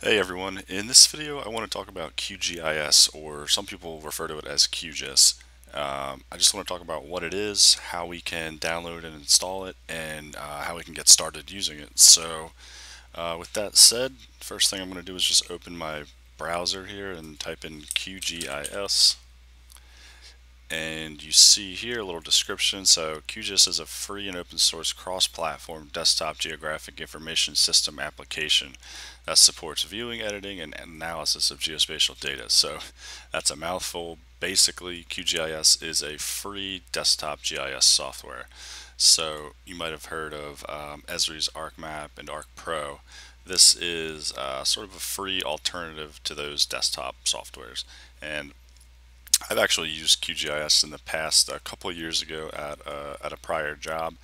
Hey everyone, in this video I want to talk about QGIS, or some people refer to it as QGIS. I just want to talk about what it is, how we can download and install it, and how we can get started using it. So with that said, first thing I'm going to do is just open my browser here and type in QGIS. And you see here a little description. So QGIS is a free and open source cross-platform desktop geographic information system application that supports viewing, editing, and analysis of geospatial data. So that's a mouthful. Basically, QGIS is a free desktop GIS software. So you might have heard of Esri's ArcMap and ArcPro. This is sort of a free alternative to those desktop softwares. And I've actually used QGIS in the past a couple of years ago at a prior job,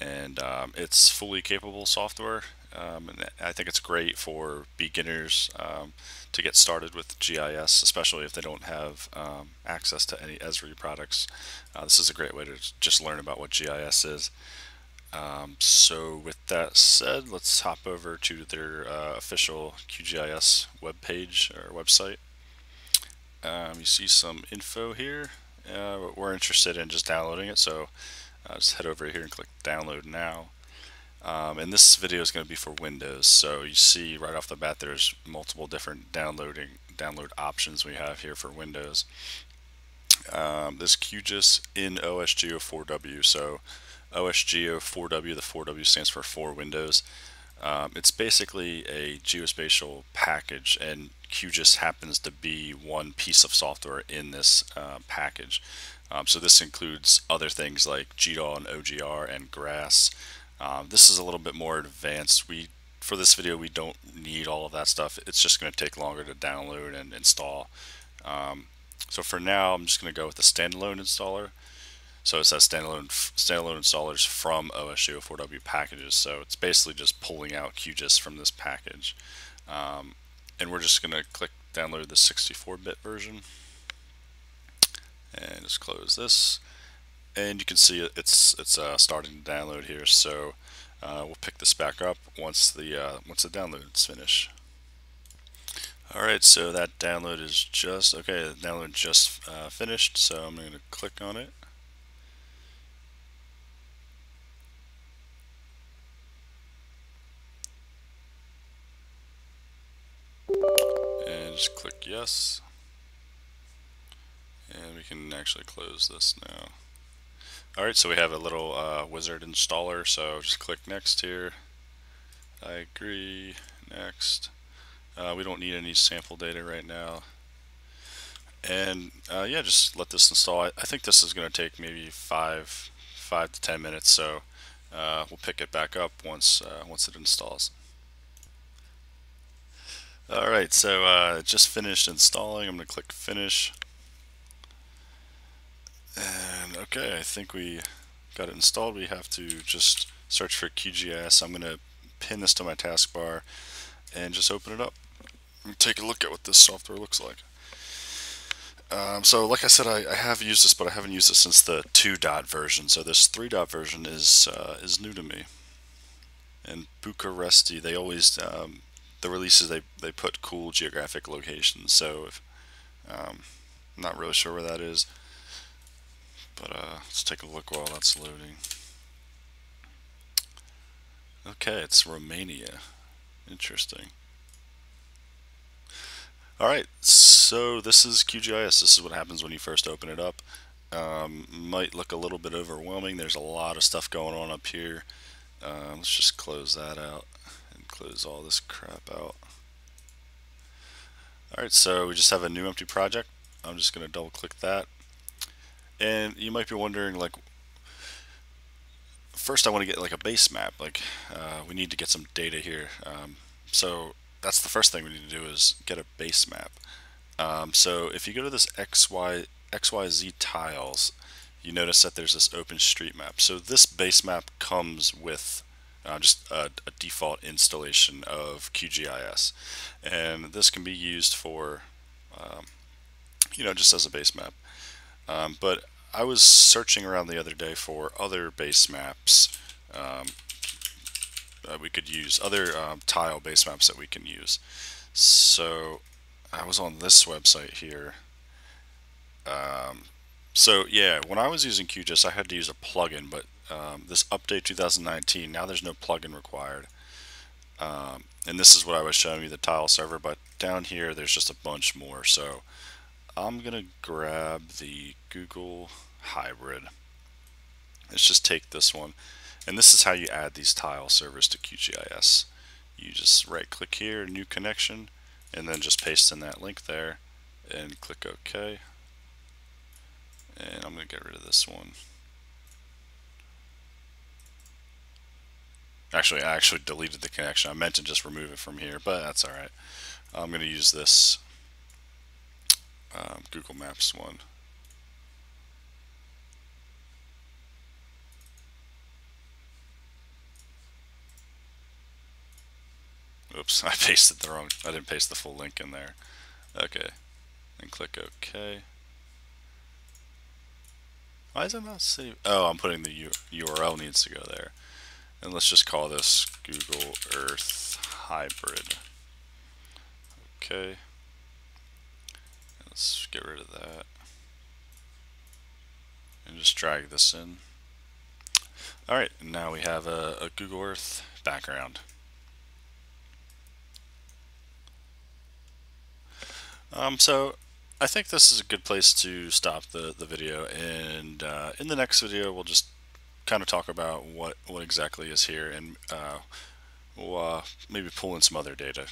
and it's fully capable software, and I think it's great for beginners to get started with GIS, especially if they don't have access to any Esri products. This is a great way to just learn about what GIS is. So with that said, let's hop over to their official QGIS webpage or website. You see some info here. We're interested in just downloading it, so just head over here and click download now. And this video is going to be for Windows, so you see right off the bat there's multiple different download options we have here for Windows. This QGIS in OSGeo4W, so OSGeo4W, the 4W stands for 4 Windows. It's basically a geospatial package, and QGIS happens to be one piece of software in this package. So this includes other things like GDAL and OGR and GRASS. This is a little bit more advanced. For this video, we don't need all of that stuff. It's just going to take longer to download and install. So for now, I'm just going to go with the standalone installer. So it says standalone installers from OSGeo4W packages. So it's basically just pulling out QGIS from this package. And we're just going to click download the 64-bit version. And just close this. And you can see it's starting to download here. So we'll pick this back up once the download is finished. Alright, so that download is just, okay, the download just finished. So I'm going to click on it. Just click yes, and we can actually close this now. Alright, so we have a little wizard installer, so just click next here. I agree, next. We don't need any sample data right now. And yeah, just let this install. I think this is going to take maybe five to 10 minutes, so we'll pick it back up once it installs. Alright, so just finished installing. I'm going to click finish. And okay, I think we got it installed. We have to just search for QGIS. I'm going to pin this to my taskbar and just open it up and take a look at what this software looks like. So like I said, I have used this, but I haven't used it since the 2. Version. So this 3. Version is new to me. And Bucharesti, they always... the releases they put cool geographic locations, so if, not really sure where that is, but let's take a look while that's loading. Okay, it's Romania. Interesting. Alright, so this is QGIS. This is what happens when you first open it up. Might look a little bit overwhelming. There's a lot of stuff going on up here. Let's just close that out. Close all this crap out. Alright, so we just have a new empty project. I'm just going to double click that. And you might be wondering, like, first I want to get like a base map. Like, we need to get some data here. So that's the first thing we need to do is get a base map. So if you go to this XYZ tiles, you notice that there's this Open Street Map. So this base map comes with just a default installation of QGIS, and this can be used for you know, just as a base map, but I was searching around the other day for other base maps, we could use, other tile base maps that we can use. So I was on this website here. So yeah, when I was using QGIS, I had to use a plugin, but this update 2019, now there's no plugin required. And this is what I was showing you, the tile server, but down here there's just a bunch more. So I'm gonna grab the Google Hybrid. Let's just take this one. And this is how you add these tile servers to QGIS. You just right click here, new connection, and then just paste in that link there and click OK. And I'm gonna get rid of this one. Actually, I actually deleted the connection. I meant to just remove it from here, but that's all right. I'm gonna use this Google Maps one. Oops, I pasted the wrong, I didn't paste the full link in there. Okay, and click OK. Why is it not saved? Oh, I'm putting the URL needs to go there. And let's just call this Google Earth Hybrid. Okay. Let's get rid of that. And just drag this in. Alright, now we have a Google Earth background. So I think this is a good place to stop the video, and in the next video we'll just kind of talk about what exactly is here, and we'll maybe pull in some other data.